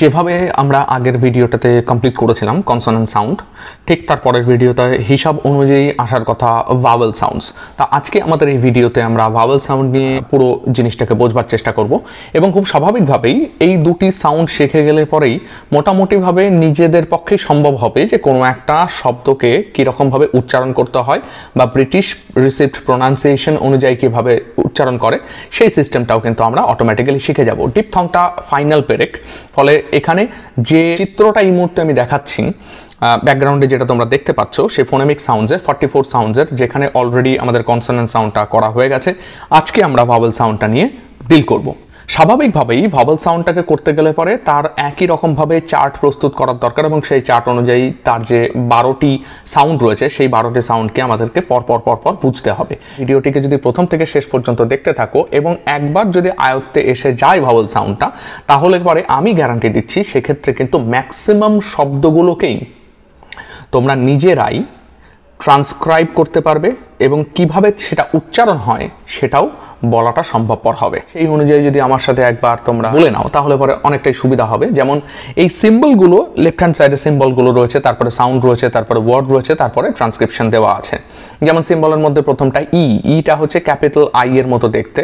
যেভাবে আমরা আগের ভিডিওটাতে কমপ্লিট করেছিলাম কনসোনেন্ট সাউন্ড, ঠিক তার পরের ভিডিওতে হিসাব অনুযায়ী আসার কথা ভাওয়েল সাউন্ডস। তা আজকে আমাদের এই ভিডিওতে আমরা ভাওয়েল সাউন্ড নিয়ে পুরো জিনিসটাকে বোঝবার চেষ্টা করব, এবং খুব স্বাভাবিকভাবেই এই দুটি সাউন্ড শিখে গেলে পরেই মোটামুটিভাবে নিজেদের পক্ষে সম্ভব হবে যে কোনো একটা শব্দকে কীরকমভাবে উচ্চারণ করতে হয় বা ব্রিটিশ রিসিভড প্রোনাউন্সিয়েশন অনুযায়ী কীভাবে উচ্চারণ করে সেই সিস্টেমটাও কিন্তু আমরা অটোমেটিক্যালি শিখে যাব। ডিপথংটা ফাইনাল পেরেক, ফলে এখানে যে চিত্রটা এই মুহূর্তে আমি দেখাচ্ছি ব্যাকগ্রাউন্ডে যেটা তোমরা দেখতে পাচ্ছ সেই ফোনেমিক সাউন্ডসের 44 সাউন্ডসের, যেখানে অলরেডি আমাদের কনসোনেন্ট সাউন্ডটা করা হয়ে গেছে। আজকে আমরা ভাওয়েল সাউন্ডটা নিয়ে ডিল করব। স্বাভাবিকভাবেই ভাওয়েল সাউন্ডটাকে করতে গেলে পরে তার একই রকমভাবে চার্ট প্রস্তুত করার দরকার, এবং সেই চার্ট অনুযায়ী তার যে 12টি সাউন্ড রয়েছে সেই 12টি সাউন্ডকে আমাদেরকে পরপর পরপর বুঝতে হবে। ভিডিওটিকে যদি প্রথম থেকে শেষ পর্যন্ত দেখতে থাকো এবং একবার যদি আয়ত্তে এসে যায় ভাওয়েল সাউন্ডটা, তাহলে পরে আমি গ্যারান্টি দিচ্ছি সেক্ষেত্রে কিন্তু ম্যাক্সিমাম শব্দগুলোকেই তোমরা নিজেরাই ট্রান্সক্রাইব করতে পারবে এবং কিভাবে সেটা উচ্চারণ হয় সেটাও বলাটা সম্ভবপর হবে। সেই অনুযায়ী যদি আমার সাথে একবার তোমরা বলে নাও তাহলে পরে অনেকটাই সুবিধা হবে। যেমন এই সিম্বলগুলো, লেফট হ্যান্ড সাইডে সিম্বলগুলো রয়েছে, তারপরে সাউন্ড রয়েছে, তারপরে ওয়ার্ড রয়েছে, তারপরে ট্রান্সক্রিপশন দেওয়া আছে। যেমন সিম্বলের মধ্যে প্রথমটা ইটা হচ্ছে ক্যাপিটাল আই এর মতো দেখতে।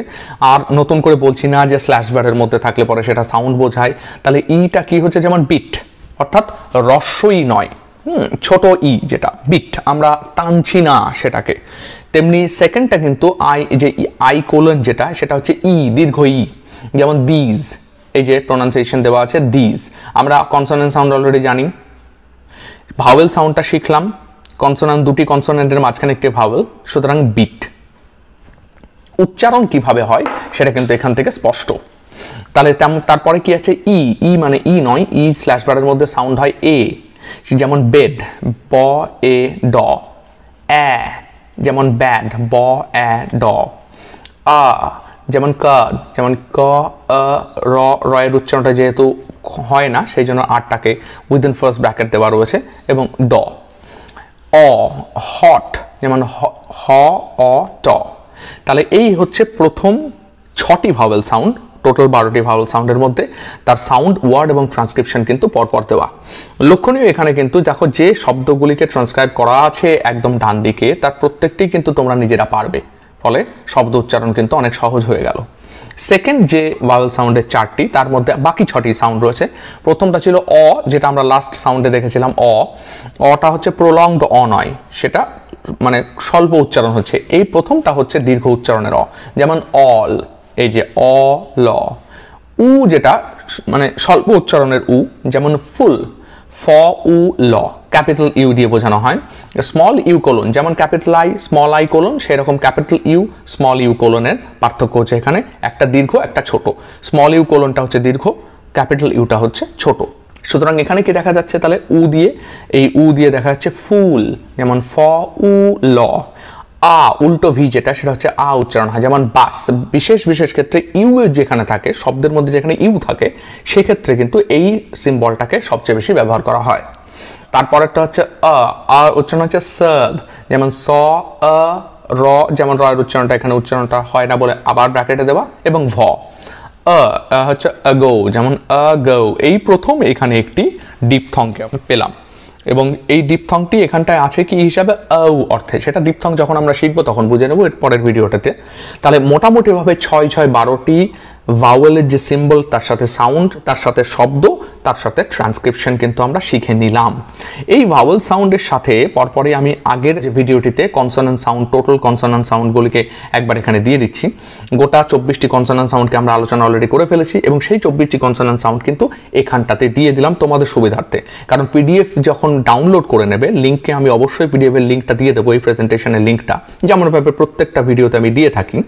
আর নতুন করে বলছি না যে স্ল্যাশ বারের মধ্যে থাকলে পরে সেটা সাউন্ড বোঝায়। তাহলে ইটা কি হচ্ছে, যেমন বিট, অর্থাৎ রস্বই নয়, ছোট ই যেটা বিট, আমরা টানছি না সেটাকে। তেমনি সেকেন্ডটা কিন্তু আই, যে আই কোলন যেটা, সেটা হচ্ছে ই দীর্ঘ ই। যেমন দিজ, এই যে প্রোনাউন্সিয়েশন দেওয়া আছে দিজ, আমরা কনসোনেন্ট সাউন্ড অলরেডি জানি। ভাওয়েল সাউন্ডটা শিখলাম, কনসোনেন্ট দুটি কনসোনেন্টের মাঝখানে একটি ভাওয়েল, সুতরাং বিট। উচ্চারণ কিভাবে হয় সেটা কিন্তু এখান থেকে স্পষ্ট। তাহলে তারপরে কি আছে, ই ই মানে ই নয়, ই স্ল্যাশ বারের মধ্যে সাউন্ড হয় এ। যেমন বেড, ব এ ড, অ্যা যেমন ব্যাড, ব অ্যা ড, আ যেমন কার, যেমন ক আ র, র এর উচ্চারণটা যেহেতু হয় না সেই জন্য আটটাকে উইদিন ফার্স্ট ব্র্যাকেট দেওয়া রয়েছে, এবং ড। অ হট, যেমন হ অ ট। তাহলে এই হচ্ছে প্রথম 6টি ভাওয়েল সাউন্ড, টোটাল 12টি ভাওয়েল সাউন্ডের মধ্যে তার সাউন্ড, ওয়ার্ড এবং ট্রান্সক্রিপশন কিন্তু পরপর দেওয়া। লক্ষণীয় এখানে কিন্তু দেখো যে শব্দগুলিকে ট্রান্সক্রাইব করা আছে একদম ডান দিকে, তার প্রত্যেকটি কিন্তু তোমরা নিজেরা পারবে, ফলে শব্দ উচ্চারণ কিন্তু অনেক সহজ হয়ে গেল। সেকেন্ড যে ভাওয়েল সাউন্ডের 4টি, তার মধ্যে বাকি 6টি সাউন্ড রয়েছে। প্রথমটা ছিল অ, যেটা আমরা লাস্ট সাউন্ডে দেখেছিলাম। অটা হচ্ছে প্রলংড অ নয়, সেটা মানে স্বল্প উচ্চারণ হচ্ছে। এই প্রথমটা হচ্ছে দীর্ঘ উচ্চারণের অ, যেমন অল, এই যে অ ল। উ যেটা মানে স্বল্প উচ্চারণের উ, যেমন ফুল, ফ উ ল, ক্যাপিটাল ইউ দিয়ে বোঝানো হয়। স্মল ইউ কোলন, যেমন capital I small I colon, সেরকম ক্যাপিটাল ইউ স্মল ইউ কোলনের পার্থক্য হচ্ছে এখানে একটা দীর্ঘ একটা ছোট। স্মল ইউ কোলনটা হচ্ছে দীর্ঘ, ক্যাপিটাল ইউটা হচ্ছে ছোট। সুতরাং এখানে কি দেখা যাচ্ছে, তাহলে উ দিয়ে, এই উ দিয়ে দেখা যাচ্ছে ফুল, যেমন ফ উ ল। আ উল্টো ভি যেটা, সেটা হচ্ছে আ উচ্চারণ হয়, যেমন বাস। বিশেষ বিশেষ ক্ষেত্রে ইউ যেখানে থাকে, শব্দের মধ্যে যেখানে ইউ থাকে, সেক্ষেত্রে কিন্তু এই সিম্বলটাকে সবচেয়ে বেশি ব্যবহার করা হয়। তারপরেরটা হচ্ছে আ, আ উচ্চারণ হচ্ছে সার্ভ, যেমন স আ র, যেমন র এর উচ্চারণটা এখানে উচ্চারণটা হয় না বলে আবার ব্র্যাকেটে দেওয়া। এবং ভ আ হচ্ছে আগো, যেমন আ গো। এই প্রথম এখানে একটি ডিপথংকে পেলাম, এবং এই ডিপথংটি এখানটায় আছে কি হিসাবে আউ অর্থে, সেটা ডিপথং যখন আমরা শিখবো তখন বুঝে নেবো এর পরের ভিডিওটাতে। তাহলে মোটামুটিভাবে 6-6-12টি ভাওয়েলের যে সিম্বল, তার সাথে সাউন্ড, তার সাথে শব্দ, তার সাথে ট্রান্সক্রিপশন কিন্তু আমরা শিখে নিলাম। এই ভাওয়েল সাউন্ডের সাথে পরপরই আমি আগের যে ভিডিওটিতে কনসোনেন্ট সাউন্ড, টোটাল কনসোনেন্ট সাউন্ডগুলিকে একবার এখানে দিয়ে দিচ্ছি। গোটা 24টি কনসোনেন্ট সাউন্ডকে আমরা আলোচনা অলরেডি করে ফেলেছি, এবং সেই 24টি কনসোনেন্ট সাউন্ড কিন্তু এখানটাতে দিয়ে দিলাম তোমাদের সুবিধার্থে। কারণ পিডিএফ যখন ডাউনলোড করে নেবে, লিঙ্ককে আমি অবশ্যই পিডিএফের লিঙ্কটা দিয়ে দেবো, এই প্রেজেন্টেশনের লিঙ্কটা যেমনভাবে প্রত্যেকটা ভিডিওতে আমি দিয়ে থাকি,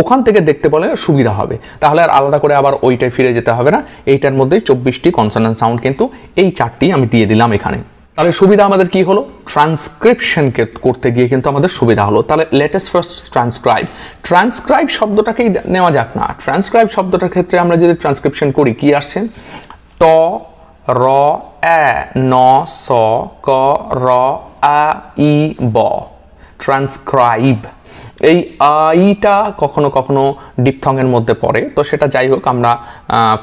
ওখান থেকে দেখতে বলে সুবিধা হবে। তাহলে আর আলাদা করে আবার ওইটাই ফিরে যেতে হবে না, এইটার মধ্যেই 24টি কনসোনেন্ট সাউন্ড কিন্তু এই 4টি আমি দিয়ে দিলাম এখানে। তাহলে সুবিধা আমাদের কি হলো, ট্রান্সক্রিপশনকে করতে গিয়ে কিন্তু আমাদের সুবিধা হলো। তাহলে লেটেস্ট ফার্স্ট ট্রান্সক্রাইব, ট্রান্সক্রাইব শব্দটাকেই নেওয়া যাক না। ট্রান্সক্রাইব শব্দটার ক্ষেত্রে আমরা যদি ট্রান্সক্রিপশন করি, কি আসছে, ট র অ্যা ন স ক র আ ই ব, ট্রান্সক্রাইব। এই আইটা কখনো কখনো ডিপথংয়ের মধ্যে পড়ে, তো সেটা যাই হোক আমরা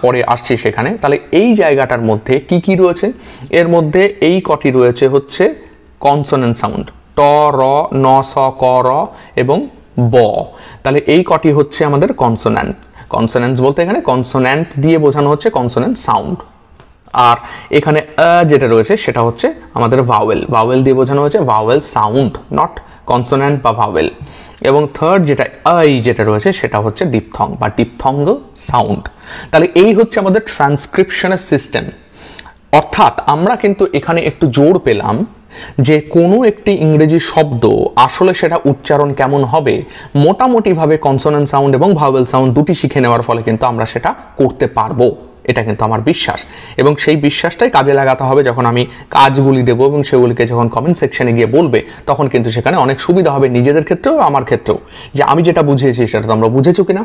পরে আসছি সেখানে। তাহলে এই জায়গাটার মধ্যে কি কি রয়েছে, এর মধ্যে এই কটি রয়েছে হচ্ছে কনসোনেন্ট সাউন্ড, ট র ন স ক র এবং ব। তাহলে এই কটি হচ্ছে আমাদের কনসোনেন্ট। কনসোনেন্টস বলতে এখানে কনসোনেন্ট দিয়ে বোঝানো হচ্ছে কনসোনেন্ট সাউন্ড। আর এখানে যেটা রয়েছে সেটা হচ্ছে আমাদের ভাওয়েল, ভাওয়েল দিয়ে বোঝানো হচ্ছে ভাওয়েল সাউন্ড, নট কনসোনেন্ট বা ভাওয়েল। এবং থার্ড যেটা যেটা রয়েছে সেটা হচ্ছে ডিপথং বা ডিপথং সাউন্ড। তাহলে এই হচ্ছে আমাদের ট্রান্সক্রিপশনের সিস্টেম। অর্থাৎ আমরা কিন্তু এখানে একটু জোর পেলাম যে কোনো একটি ইংরেজি শব্দ আসলে সেটা উচ্চারণ কেমন হবে মোটামুটিভাবে কনসোনেন্ট সাউন্ড এবং ভাওয়েল সাউন্ড দুটি শিখে নেওয়ার ফলে কিন্তু আমরা সেটা করতে পারবো, এটা কিন্তু আমার বিশ্বাস। এবং সেই বিশ্বাসটাই কাজে লাগাতে হবে যখন আমি কাজগুলি দেবো এবং সেগুলিকে যখন কমেন্ট সেকশানে গিয়ে বলবে, তখন কিন্তু সেখানে অনেক সুবিধা হবে নিজেদের ক্ষেত্রেও আমার ক্ষেত্রেও, যে আমি যেটা বুঝিয়েছি সেটা তোমরা বুঝেছো কিনা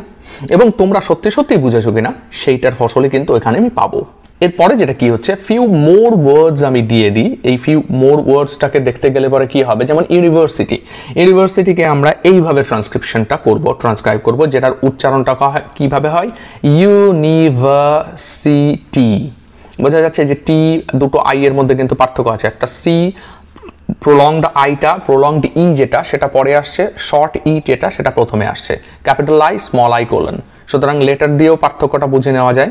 এবং তোমরা সত্যি সত্যি বুঝেছো কিনা সেইটার ফসলই কিন্তু এখানে আমি পাবো। এরপরে যেটা কি হচ্ছে ফিউ মোর ওয়ার্ডস আমি দিয়ে দিই। এই ফিউ মোর ওয়ার্ডসটাকে দেখতে গেলে পরে কি হবে, যেমন ইউনিভার্সিটি, ইউনিভার্সিটিকে আমরা এইভাবে ট্রান্সক্রিপশনটা করব, ট্রান্সক্রাইব করব, যেটার উচ্চারণটা কিভাবে হয় ইউনিভার্সিটি। বোঝা যাচ্ছে যে টি দুটো আই এর মধ্যে কিন্তু পার্থক্য আছে, একটা সি প্রলংড আইটা, প্রলংড ই যেটা সেটা পরে আসছে, শর্ট ই যেটা সেটা প্রথমে আসছে, capital I small I colon. সুতরাং লেটার দিয়েও পার্থক্যটা বুঝে নেওয়া যায়,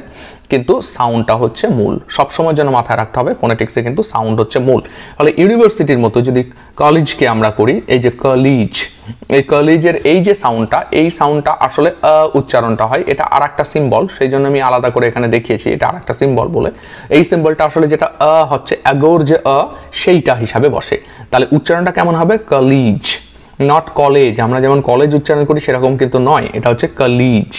কিন্তু সাউন্ডটা হচ্ছে মূল। সবসময় যেন মাথায় রাখতে হবে ফোনেটিক্সে কিন্তু সাউন্ড হচ্ছে মূল। তাহলে ইউনিভার্সিটির মতো যদি কলেজকে আমরা করি, এই যে কলেজ, এই কলেজের এই যে সাউন্ডটা, এই সাউন্ডটা আসলে উচ্চারণটা হয়, এটা আর একটা সিম্বল, সেই জন্য আমি আলাদা করে এখানে দেখিয়েছি এটা আর একটা সিম্বল বলে। এই সিম্বলটা আসলে যেটা হচ্ছে অ্যাগোর যে সেইটা হিসাবে বসে। তাহলে উচ্চারণটা কেমন হবে, কলেজ, নট কলেজ। আমরা যেমন কলেজ উচ্চারণ করি সেরকম কিন্তু নয়, এটা হচ্ছে কলেজ।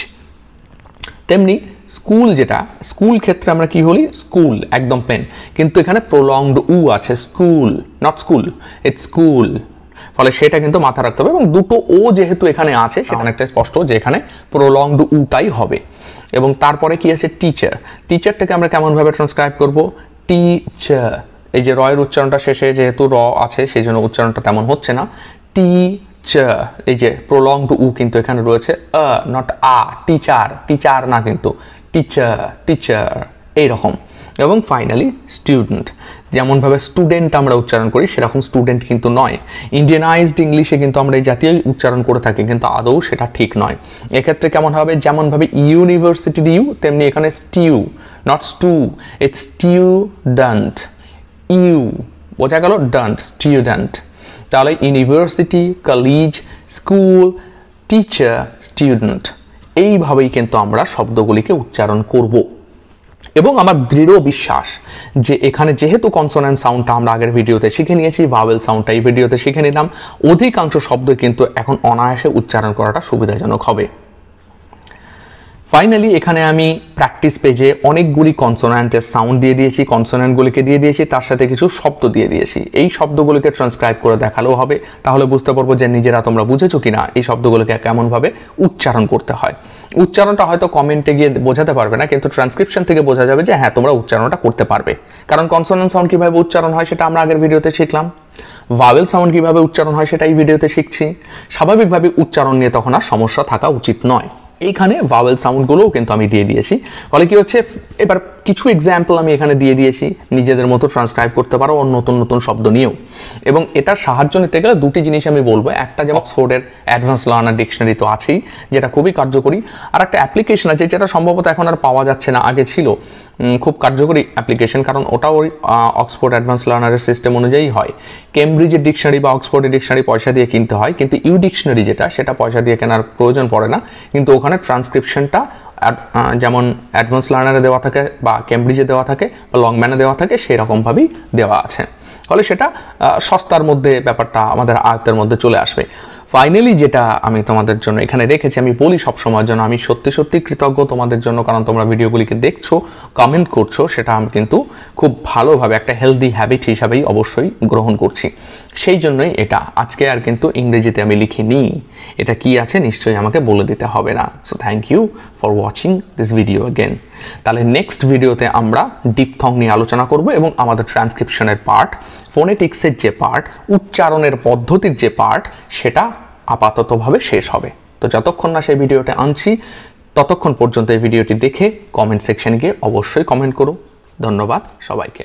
তেমনি স্কুল, যেটা স্কুল ক্ষেত্রে আমরা কি বলি, স্কুল একদম প্লেন, কিন্তু এখানে প্রলংড উ আছে, school not school, it's school. ফলে সেটা কিন্তু মাথা রাখতে হবে এবং দুটো ও যেহেতু এখানে আছে সেটা অনেকটা স্পষ্ট যে এখানে প্রলংড উটাই হবে। এবং তারপরে কি আছে টিচার, টিচারটাকে আমরা কেমনভাবে ট্রান্সক্রাইব করব, টিচার। এই যে রয়ের উচ্চারণটা শেষে যেহেতু র আছে সেই জন্য উচ্চারণটা তেমন হচ্ছে না, টিচার। এই যে প্রলংড উ কিন্তু এখানে রয়েছে, নট আ, টিচার, টিচার না কিন্তু টিচার, টিচার এইরকম। এবং ফাইনালি স্টুডেন্ট, যেমনভাবে স্টুডেন্ট আমরা উচ্চারণ করি সেরকম স্টুডেন্ট কিন্তু নয়। ইন্ডিয়ানাইজড ইংলিশে কিন্তু আমরা এই জাতীয় উচ্চারণ করে থাকি, কিন্তু আদৌ সেটা ঠিক নয়। এক্ষেত্রে কেমন হবে, যেমনভাবে ইউনিভার্সিটি ইউ, তেমনি এখানে stew, not stu, it's student, you. বোঝা গেল, ডান্ট, স্টিউডেন্ট। তাহলে university, college, school, teacher, student, এইভাবেই কিন্তু আমরা শব্দগুলিকে উচ্চারণ করব। এবং আমার দৃঢ় বিশ্বাস যে এখানে যেহেতু কনসোনেন্ট সাউন্ডটা আমরা আগের ভিডিওতে শিখে নিয়েছি, ভাওয়েল সাউন্ডটা এই ভিডিওতে শিখে নিলাম, অধিকাংশ শব্দ কিন্তু এখন অনায়াসে উচ্চারণ করাটা সুবিধাজনক হবে। ফাইনালি এখানে আমি প্র্যাকটিস পেজে অনেকগুলি কনসোনেন্টের সাউন্ড দিয়ে দিয়েছি, কনসোনেন্টগুলিকে দিয়ে দিয়েছি, তার সাথে কিছু শব্দ দিয়ে দিয়েছি। এই শব্দগুলোকে ট্রান্সক্রাইব করে দেখালেও হবে, তাহলে বুঝতে পারবো যে নিজেরা তোমরা বুঝেছো কিনা এই শব্দগুলোকে কেমনভাবে উচ্চারণ করতে হয়। উচ্চারণটা হয়তো কমেন্টে গিয়ে বোঝাতে পারবে না, কিন্তু ট্রান্সক্রিপশন থেকে বোঝা যাবে যে হ্যাঁ তোমরা উচ্চারণটা করতে পারবে। কারণ কনসোনেন্ট সাউন্ড কীভাবে উচ্চারণ হয় সেটা আমরা আগের ভিডিওতে শিখলাম, ভাওয়েল সাউন্ড কীভাবে উচ্চারণ হয় সেটা এই ভিডিওতে শিখছি। স্বাভাবিকভাবে উচ্চারণ নিয়ে তখন আর সমস্যা থাকা উচিত নয়। এইখানে ভাওয়েল সাউন্ডগুলোও কিন্তু আমি দিয়ে দিয়েছি, ফলে কি হচ্ছে এবার কিছু এক্সাম্পল আমি এখানে দিয়ে দিয়েছি, নিজেদের মতো ট্রান্সক্রাইব করতে পারো আর নতুন নতুন শব্দ নিয়েও। এবং এটার সাহায্য নিতে গেলে দুটি জিনিস আমি বলবো, একটা যে অক্সফোর্ডের অ্যাডভান্স লার্নার ডিকশনারি তো আছেই, যেটা খুবই কার্যকরী, আর একটা অ্যাপ্লিকেশন আছে যেটা সম্ভবত এখন আর পাওয়া যাচ্ছে না, আগে ছিল, খুব কার্যকরী অ্যাপ্লিকেশন, কারণ ওটা ওই অক্সফোর্ড অ্যাডভান্স লার্নারের সিস্টেম অনুযায়ী হয়। কেমব্রিজের ডিকশনারি বা অক্সফোর্ডের ডিকশনারি পয়সা দিয়ে কিনতে হয়, কিন্তু ইউ ডিকশনারি যেটা সেটা পয়সা দিয়ে কেনার প্রয়োজন পড়ে না, কিন্তু ওখানে ট্রান্সক্রিপশনটা যেমন অ্যাডভান্স লার্নারে দেওয়া থাকে বা কেমব্রিজে দেওয়া থাকে বা লংম্যানে দেওয়া থাকে সেরকমভাবেই দেওয়া আছে, ফলে সেটা সস্তার মধ্যে ব্যাপারটা আমাদের আয়ত্তের মধ্যে চলে আসবে। ফাইনালি যেটা আমি তোমাদের জন্য এখানে রেখেছি, আমি বলি সবসময়ের জন্য আমি সত্যি সত্যি কৃতজ্ঞ তোমাদের জন্য, কারণ তোমরা ভিডিওগুলিকে দেখছো, কমেন্ট করছো, সেটা আমি কিন্তু খুব ভালোভাবে একটা হেলদি হ্যাবিট হিসাবেই অবশ্যই গ্রহণ করছি। সেই জন্যই এটা আজকে আর কিন্তু ইংরেজিতে আমি লিখিনি, এটা কি আছে নিশ্চয়ই আমাকে বলে দিতে হবে না। So thank you for watching this video again. তাহলে নেক্সট ভিডিওতে আমরা ডিপথং নিয়ে আলোচনা করব এবং আমাদের ট্রান্সক্রিপশনের পার্ট, ফোনেটিক্সের যে পার্ট, উচ্চারণের পদ্ধতির যে পার্ট, সেটা আপাততভাবে শেষ হবে। তো যতক্ষণ না সেই ভিডিওটা আনছি ততক্ষণ পর্যন্ত এই ভিডিওটি দেখে কমেন্ট সেকশনে গিয়ে অবশ্যই কমেন্ট করো। ধন্যবাদ সবাইকে।